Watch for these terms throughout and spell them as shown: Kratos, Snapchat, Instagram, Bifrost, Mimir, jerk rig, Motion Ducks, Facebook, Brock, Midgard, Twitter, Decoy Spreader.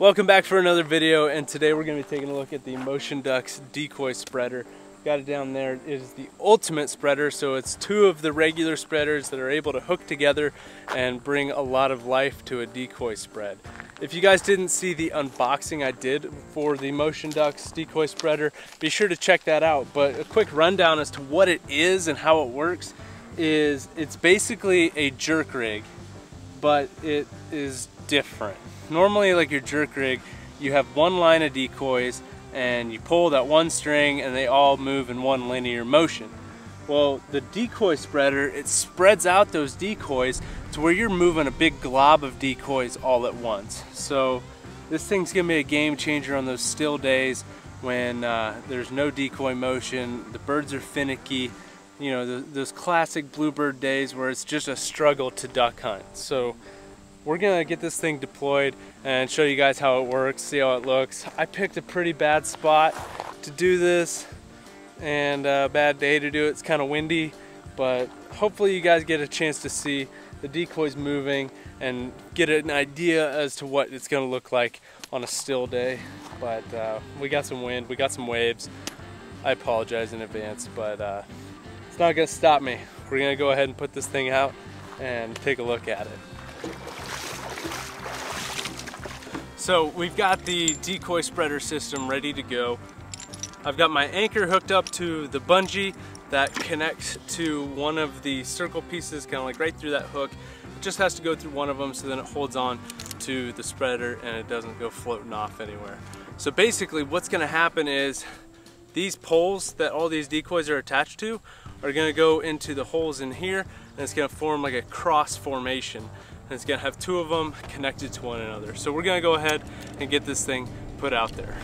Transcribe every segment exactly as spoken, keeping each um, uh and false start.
Welcome back for another video, and today we're going to be taking a look at the Motion Ducks decoy spreader. Got it down there. It is the ultimate spreader, so it's two of the regular spreaders that are able to hook together and bring a lot of life to a decoy spread. If you guys didn't see the unboxing I did for the Motion Ducks decoy spreader, be sure to check that out. But a quick rundown as to what it is and how it works is it's basically a jerk rig, but it is different. Normally, like your jerk rig, you have one line of decoys and you pull that one string and they all move in one linear motion. Well, the decoy spreader, it spreads out those decoys to where you're moving a big glob of decoys all at once. So this thing's gonna be a game changer on those still days when uh, there's no decoy motion, the birds are finicky, you know, the, those classic bluebird days where it's just a struggle to duck hunt. So we're gonna get this thing deployed and show you guys how it works, see how it looks. I picked a pretty bad spot to do this and a bad day to do it. It's kind of windy, but hopefully you guys get a chance to see the decoys moving and get an idea as to what it's gonna look like on a still day. But uh, we got some wind, we got some waves. I apologize in advance, but uh, it's not gonna stop me. We're gonna go ahead and put this thing out and take a look at it. So we've got the decoy spreader system ready to go. I've got my anchor hooked up to the bungee that connects to one of the circle pieces, kind of like right through that hook. It just has to go through one of them so then it holds on to the spreader and it doesn't go floating off anywhere. So basically what's gonna happen is these poles that all these decoys are attached to are gonna go into the holes in here, and it's gonna form like a cross formation. And it's gonna have two of them connected to one another. So we're gonna go ahead and get this thing put out there.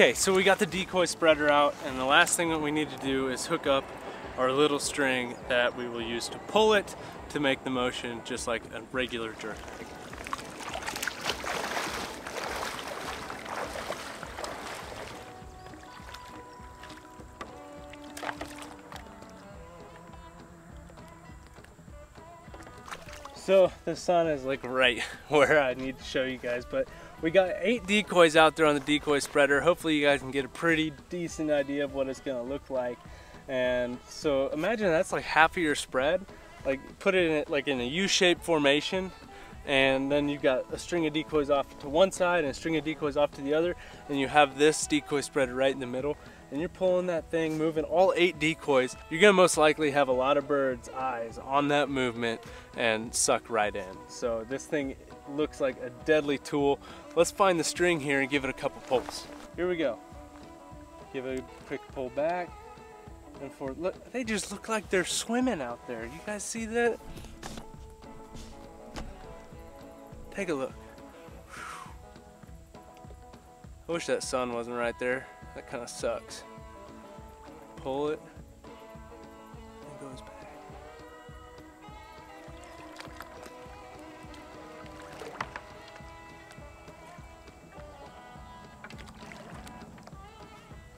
Okay, so we got the decoy spreader out, and the last thing that we need to do is hook up our little string that we will use to pull it to make the motion just like a regular jerk rig. So the sun is like right where I need to show you guys, but we got eight decoys out there on the decoy spreader. Hopefully you guys can get a pretty decent idea of what it's gonna look like. And so imagine that's like half of your spread, like put it in it like in a U-shaped formation, and then you've got a string of decoys off to one side and a string of decoys off to the other, and you have this decoy spreader right in the middle, and you're pulling that thing, moving all eight decoys. You're gonna most likely have a lot of birds' eyes on that movement and suck right in. So this thing looks like a deadly tool. Let's find the string here and give it a couple pulls. Here we go. Give it a quick pull back and forward. Look, they just look like they're swimming out there. You guys see that? Take a look. Whew. I wish that sun wasn't right there. That kind of sucks. Pull it, and goes back.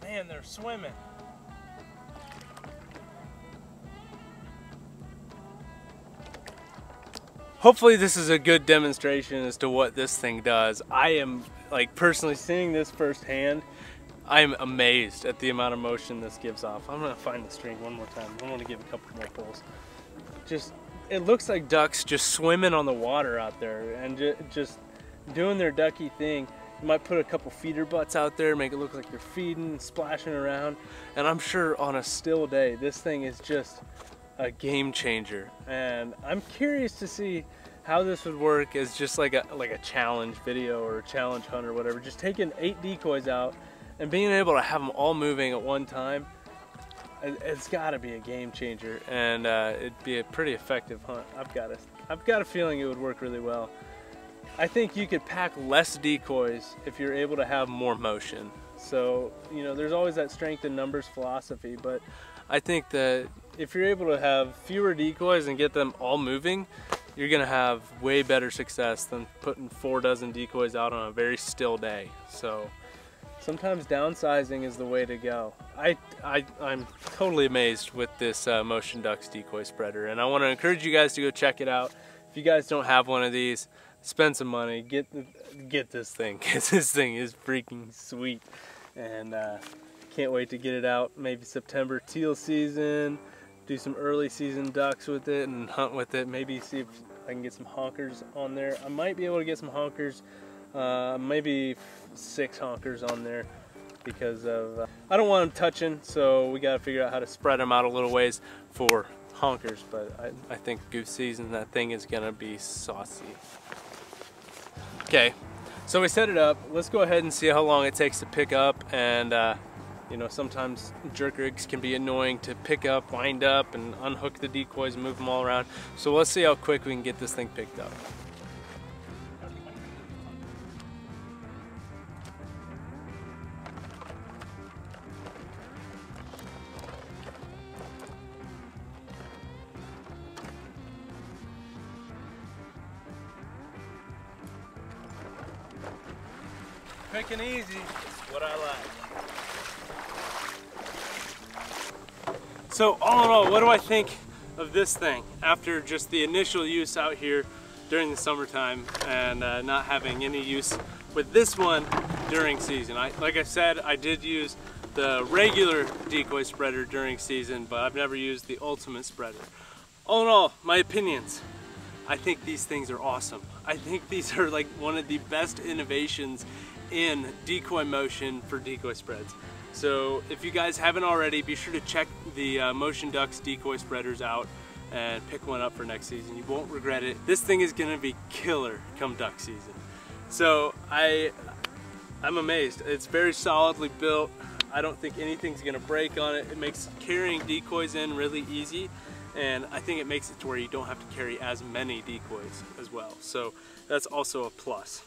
Man, they're swimming. Hopefully this is a good demonstration as to what this thing does. I am, like, personally seeing this firsthand, I'm amazed at the amount of motion this gives off. I'm gonna find the string one more time. I want to give a couple more pulls. Just, it looks like ducks just swimming on the water out there and ju just doing their ducky thing. You might put a couple feeder butts out there, make it look like they're feeding, splashing around. And I'm sure on a still day, this thing is just a game changer. And I'm curious to see how this would work as just like a, like a challenge video or a challenge hunt or whatever. Just taking eight decoys out and being able to have them all moving at one time, It's got to be a game changer, and uh, it'd be a pretty effective hunt. I've got a, I've got a feeling it would work really well. I think you could pack less decoys if you're able to have more motion. So, you know, there's always that strength in numbers philosophy, but I think that if you're able to have fewer decoys and get them all moving, you're gonna have way better success than putting four dozen decoys out on a very still day. So sometimes downsizing is the way to go. I, I, I'm totally amazed with this uh, Motion Ducks decoy spreader, and I want to encourage you guys to go check it out. If you guys don't have one of these, spend some money, get get this thing, because this thing is freaking sweet. And uh, can't wait to get it out, maybe September teal season, do some early season ducks with it and hunt with it, maybe see if I can get some honkers on there. I might be able to get some honkers. Uh, maybe six honkers on there because of uh, I don't want them touching, so we got to figure out how to spread them out a little ways for honkers. But I, I think goose season, that thing is gonna be saucy. Okay, so we set it up. Let's go ahead and see how long it takes to pick up. And uh, you know, sometimes jerk rigs can be annoying to pick up, wind up, and unhook the decoys, move them all around. So let's see how quick we can get this thing picked up. Quick and easy, what I like. So all in all, what do I think of this thing after just the initial use out here during the summertime and uh, not having any use with this one during season? I, like I said, I did use the regular decoy spreader during season, but I've never used the ultimate spreader. All in all, my opinions. I think these things are awesome. I think these are like one of the best innovations in decoy motion for decoy spreads. So if you guys haven't already, be sure to check the uh, Motion Ducks decoy spreaders out and pick one up for next season. You won't regret it. This thing is gonna be killer come duck season. So I, I'm amazed. It's very solidly built. I don't think anything's gonna break on it. It makes carrying decoys in really easy, and I think it makes it to where you don't have to carry as many decoys as well. So that's also a plus.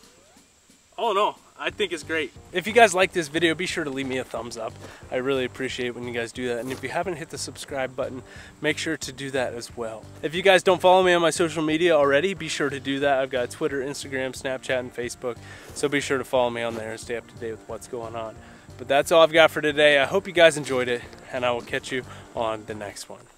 Oh no, I think it's great. If you guys like this video, be sure to leave me a thumbs up. I really appreciate when you guys do that. And if you haven't hit the subscribe button, make sure to do that as well. If you guys don't follow me on my social media already, be sure to do that. I've got Twitter, Instagram, Snapchat, and Facebook. So be sure to follow me on there and stay up to date with what's going on. But that's all I've got for today. I hope you guys enjoyed it, and I will catch you on the next one.